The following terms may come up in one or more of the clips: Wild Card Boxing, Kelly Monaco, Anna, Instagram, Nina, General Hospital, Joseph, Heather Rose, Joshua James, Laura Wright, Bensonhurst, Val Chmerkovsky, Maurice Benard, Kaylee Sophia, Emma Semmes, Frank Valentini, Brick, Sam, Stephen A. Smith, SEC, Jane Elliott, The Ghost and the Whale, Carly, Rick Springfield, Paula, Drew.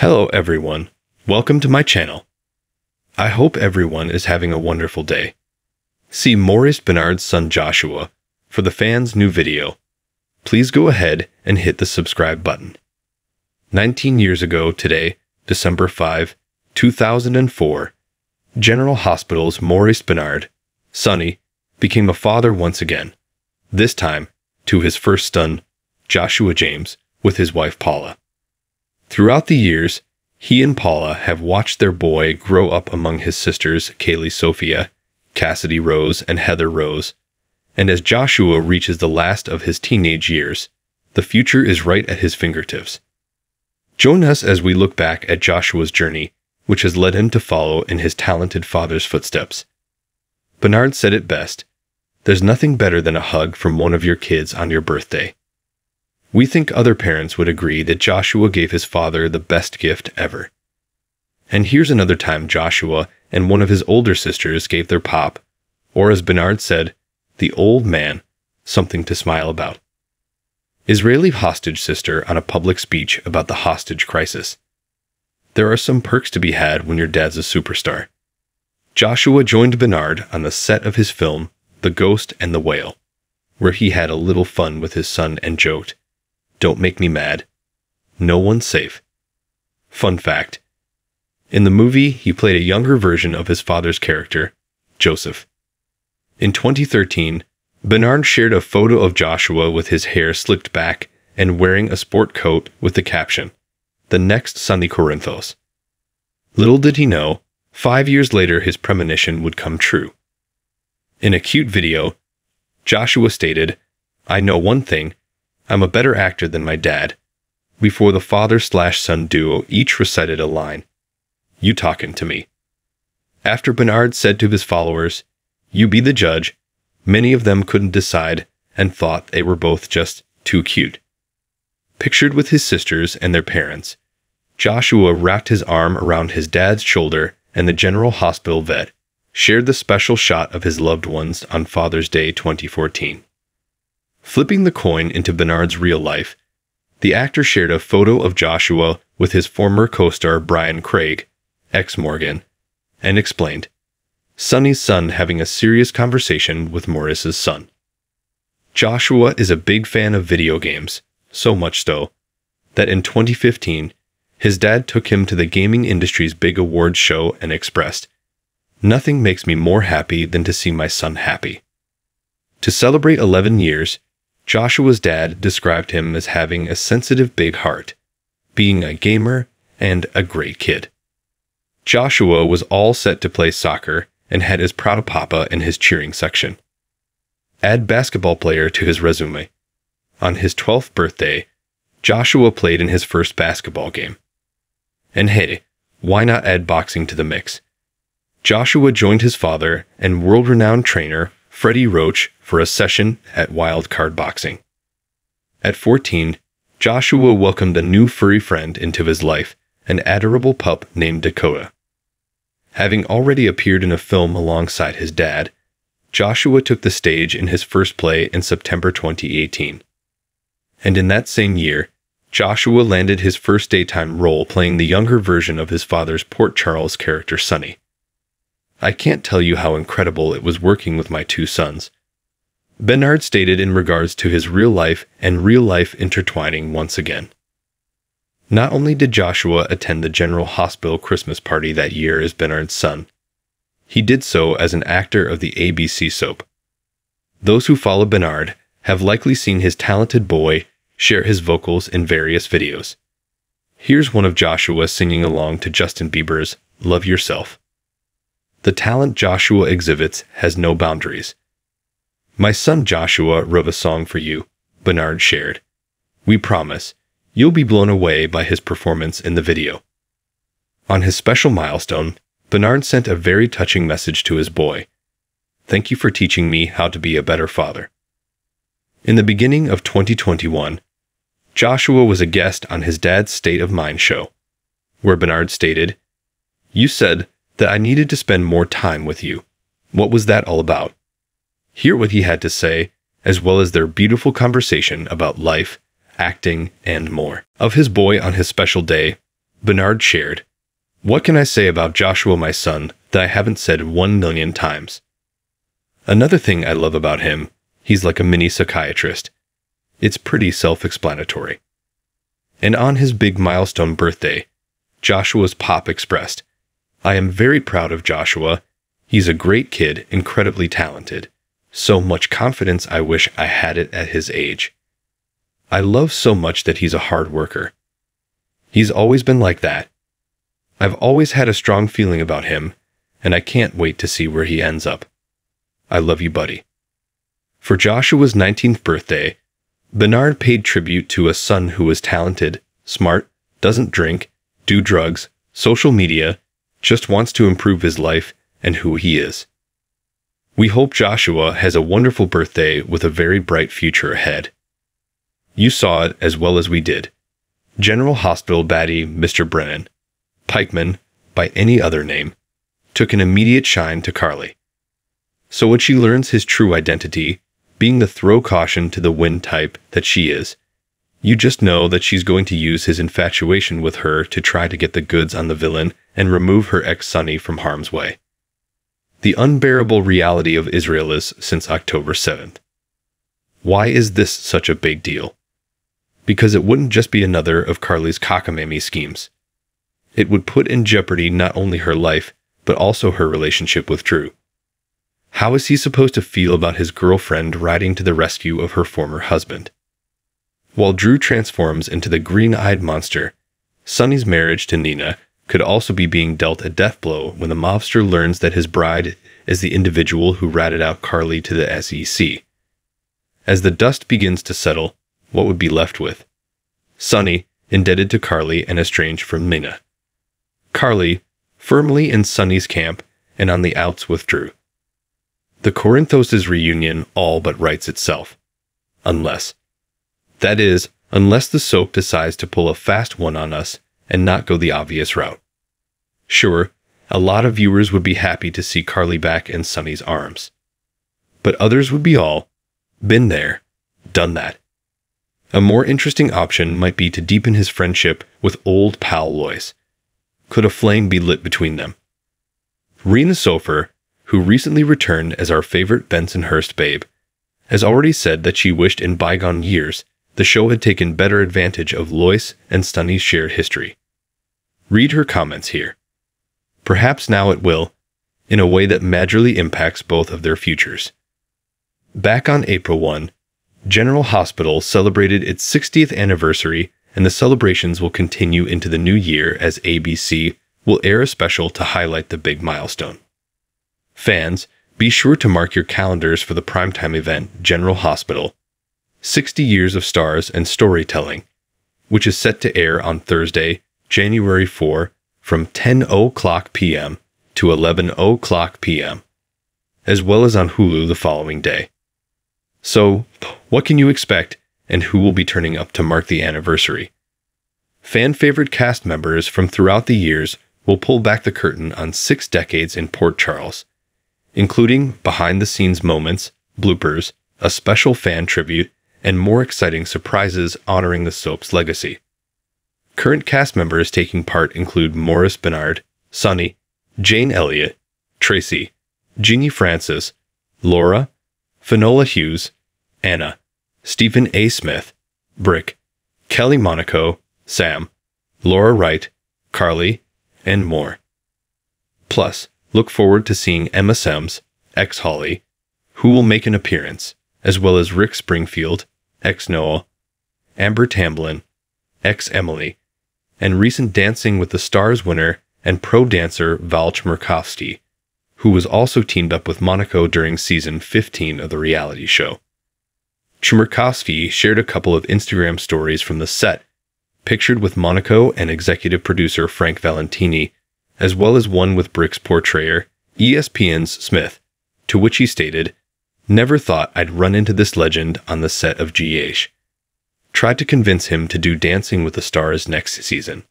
Hello everyone, welcome to my channel. I hope everyone is having a wonderful day. See Maurice Benard's son Joshua for the fans' new video. Please go ahead and hit the subscribe button. 19 years ago today, December 5, 2004, General Hospital's Maurice Benard, Sonny, became a father once again, this time to his first son, Joshua James, with his wife Paula. Throughout the years, he and Paula have watched their boy grow up among his sisters Kaylee Sophia, Cassidy Rose, and Heather Rose, and as Joshua reaches the last of his teenage years, the future is right at his fingertips. Join us as we look back at Joshua's journey, which has led him to follow in his talented father's footsteps. Benard said it best, "There's nothing better than a hug from one of your kids on your birthday." We think other parents would agree that Joshua gave his father the best gift ever. And here's another time Joshua and one of his older sisters gave their pop, or as Benard said, the old man, something to smile about. Israeli hostage sister on a public speech about the hostage crisis. There are some perks to be had when your dad's a superstar. Joshua joined Benard on the set of his film, The Ghost and the Whale, where he had a little fun with his son and joked, "Don't make me mad. No one's safe." Fun fact. In the movie, he played a younger version of his father's character, Joseph. In 2013, Benard shared a photo of Joshua with his hair slicked back and wearing a sport coat with the caption, "The next Sonny Corinthos." Little did he know, 5 years later his premonition would come true. In a cute video, Joshua stated, "I know one thing, I'm a better actor than my dad," before the father-slash-son duo each recited a line, "You talking to me." After Benard said to his followers, "You be the judge," many of them couldn't decide and thought they were both just too cute. Pictured with his sisters and their parents, Joshua wrapped his arm around his dad's shoulder, and the General Hospital vet shared the special shot of his loved ones on Father's Day 2014. Flipping the coin into Benard's real life, the actor shared a photo of Joshua with his former co-star Brian Craig, ex-Morgan, and explained, "Sonny's son having a serious conversation with Maurice's son." Joshua is a big fan of video games, so much so, that in 2015, his dad took him to the gaming industry's big awards show and expressed, "Nothing makes me more happy than to see my son happy." To celebrate 11 years, Joshua's dad described him as having a sensitive big heart, being a gamer, and a great kid. Joshua was all set to play soccer and had his proud papa in his cheering section. Add basketball player to his resume. On his 12th birthday, Joshua played in his first basketball game. And hey, why not add boxing to the mix? Joshua joined his father and world-renowned trainer Freddie Roach for a session at Wild Card Boxing. At 14, Joshua welcomed a new furry friend into his life, an adorable pup named Dakota. Having already appeared in a film alongside his dad, Joshua took the stage in his first play in September 2018. And in that same year, Joshua landed his first daytime role playing the younger version of his father's Port Charles character Sonny. "I can't tell you how incredible it was working with my two sons," Benard stated in regards to his real life and real life intertwining once again. Not only did Joshua attend the General Hospital Christmas party that year as Benard's son, he did so as an actor of the ABC soap. Those who follow Benard have likely seen his talented boy share his vocals in various videos. Here's one of Joshua singing along to Justin Bieber's "Love Yourself." The talent Joshua exhibits has no boundaries. "My son Joshua wrote a song for you," Benard shared. "We promise you'll be blown away by his performance in the video." On his special milestone, Benard sent a very touching message to his boy. "Thank you for teaching me how to be a better father." In the beginning of 2021, Joshua was a guest on his dad's State of Mind show, where Benard stated, "You said that I needed to spend more time with you. What was that all about?" Hear what he had to say, as well as their beautiful conversation about life, acting, and more. Of his boy on his special day, Benard shared, "What can I say about Joshua, my son, that I haven't said 1,000,000 times? Another thing I love about him, he's like a mini psychiatrist. It's pretty self-explanatory." And on his big milestone birthday, Joshua's pop expressed, "I am very proud of Joshua. He's a great kid, incredibly talented. So much confidence I wish I had it at his age. I love so much that he's a hard worker. He's always been like that. I've always had a strong feeling about him, and I can't wait to see where he ends up. I love you, buddy." For Joshua's 19th birthday, Benard paid tribute to a son who was talented, smart, doesn't drink, do drugs, social media, just wants to improve his life and who he is. "We hope Joshua has a wonderful birthday with a very bright future ahead. You saw it as well as we did. General Hospital baddie Mr. Brennan, pikeman by any other name, took an immediate shine to Carly. So when she learns his true identity, being the throw caution to the wind type that she is, you just know that she's going to use his infatuation with her to try to get the goods on the villain and remove her ex-Sonny from harm's way. The unbearable reality of Israel is since October 7th. Why is this such a big deal? Because it wouldn't just be another of Carly's cockamamie schemes. It would put in jeopardy not only her life, but also her relationship with Drew. How is he supposed to feel about his girlfriend riding to the rescue of her former husband? While Drew transforms into the green-eyed monster, Sonny's marriage to Nina could also be being dealt a death blow when the mobster learns that his bride is the individual who ratted out Carly to the SEC. As the dust begins to settle, what would be left with? Sonny, indebted to Carly and estranged from Nina. Carly, firmly in Sonny's camp and on the outs with Drew. The Corinthos' reunion all but writes itself. Unless. That is, unless the soap decides to pull a fast one on us and not go the obvious route. Sure, a lot of viewers would be happy to see Carly back in Sonny's arms. But others would be all, been there, done that. A more interesting option might be to deepen his friendship with old pal Lois. Could a flame be lit between them? Rena Sofer, who recently returned as our favorite Bensonhurst babe, has already said that she wished in bygone years the show had taken better advantage of Lois and Sonny's shared history. Read her comments here. Perhaps now it will, in a way that majorly impacts both of their futures. Back on April 1, General Hospital celebrated its 60th anniversary, and the celebrations will continue into the new year as ABC will air a special to highlight the big milestone. Fans, be sure to mark your calendars for the primetime event, General Hospital, 60 Years of Stars and Storytelling, which is set to air on Thursday, January 4, from 10:00 p.m. to 11:00 p.m., as well as on Hulu the following day. So, what can you expect, and who will be turning up to mark the anniversary? Fan-favorite cast members from throughout the years will pull back the curtain on 6 decades in Port Charles, including behind-the-scenes moments, bloopers, a special fan tribute, and more exciting surprises honoring the soap's legacy. Current cast members taking part include Maurice Benard, Sonny, Jane Elliott, Tracy, Genie Francis, Laura, Finola Hughes, Anna, Stephen A. Smith, Brick, Kelly Monaco, Sam, Laura Wright, Carly, and more. Plus, look forward to seeing Emma Semmes, ex-Holly, who will make an appearance, as well as Rick Springfield, ex-Noah, Amber Tamblyn, ex-Emily, and recent Dancing with the Stars winner and pro dancer Val Chmerkovsky, who was also teamed up with Monaco during season 15 of the reality show. Chmerkovsky shared a couple of Instagram stories from the set, pictured with Monaco and executive producer Frank Valentini, as well as one with Brick's portrayer, ESPN's Smith, to which he stated, "Never thought I'd run into this legend on the set of GH. Tried to convince him to do Dancing with the Stars next season."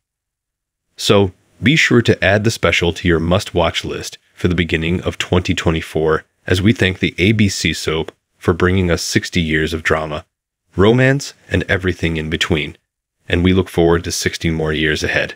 So, be sure to add the special to your must-watch list for the beginning of 2024 as we thank the ABC soap for bringing us 60 years of drama, romance, and everything in between, and we look forward to 60 more years ahead.